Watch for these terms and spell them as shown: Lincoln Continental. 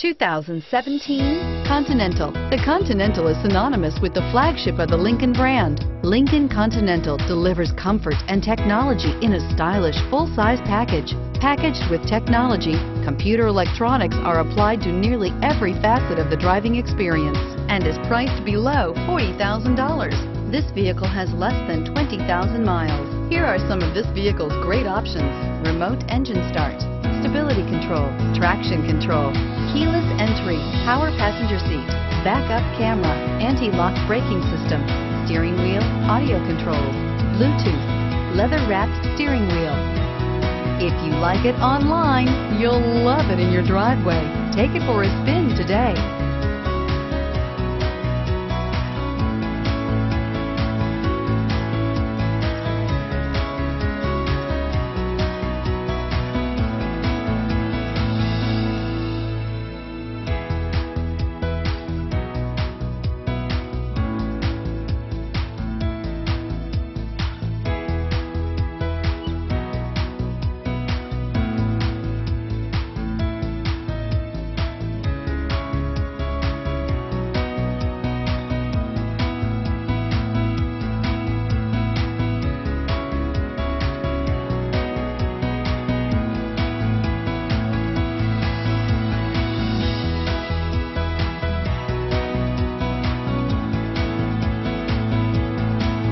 2017 Continental. The Continental is synonymous with the flagship of the Lincoln brand. Lincoln Continental delivers comfort and technology in a stylish full-size package. Packaged with technology, computer electronics are applied to nearly every facet of the driving experience and is priced below $40,000. This vehicle has less than 20,000 miles. Here are some of this vehicle's great options: remote engine start, stability control, traction control, keyless entry, power passenger seat, backup camera, anti-lock braking system, steering wheel audio controls, Bluetooth, leather-wrapped steering wheel. If you like it online, you'll love it in your driveway. Take it for a spin today.